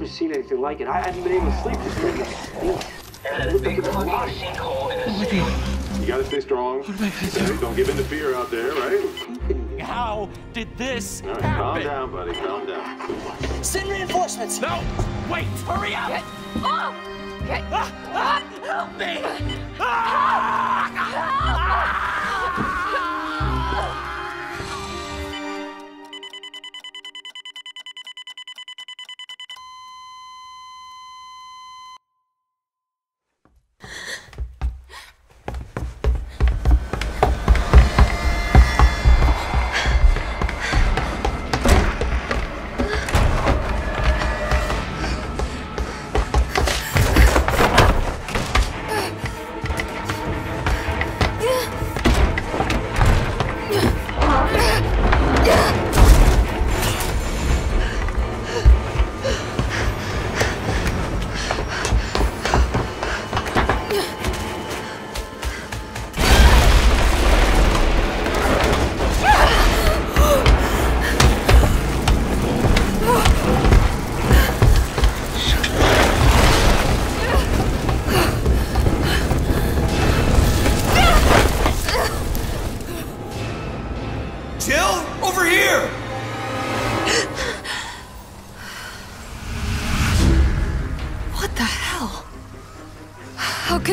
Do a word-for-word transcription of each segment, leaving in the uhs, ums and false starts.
never seen anything like it. I haven't been able to sleep this weekend. And a big fucking sinkhole in the city. You gotta stay strong. Don't give in to fear out there, right? How did this right, happen? Calm down, buddy. Calm down. Send reinforcements. No! Wait! Hurry up! Get, oh, get, ah, ah, help me! Ah, ah, ah, ah.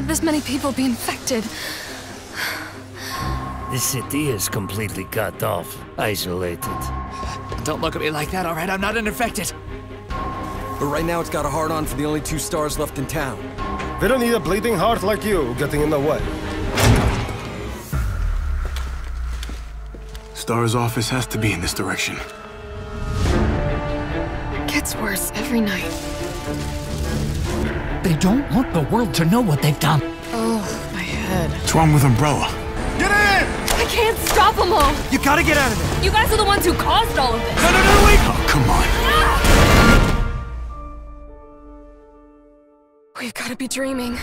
This many people be infected. The city is completely cut off, isolated. Don't look at me like that, all right? I'm not infected. But right now it's got a hard on for the only two stars left in town. They don't need a bleeding heart like you getting in the way. Star's office has to be in this direction. It gets worse every night. They don't want the world to know what they've done. Oh, my head. What's wrong with Umbrella? Get in! I can't stop them all! You gotta get out of there! You guys are the ones who caused all of this! No, no, no, wait! Oh, come on. Ah! We've gotta be dreaming.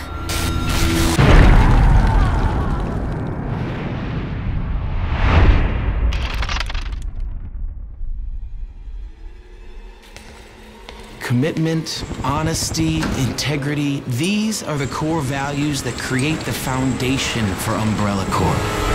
Commitment, honesty, integrity, these are the core values that create the foundation for Umbrella Corp.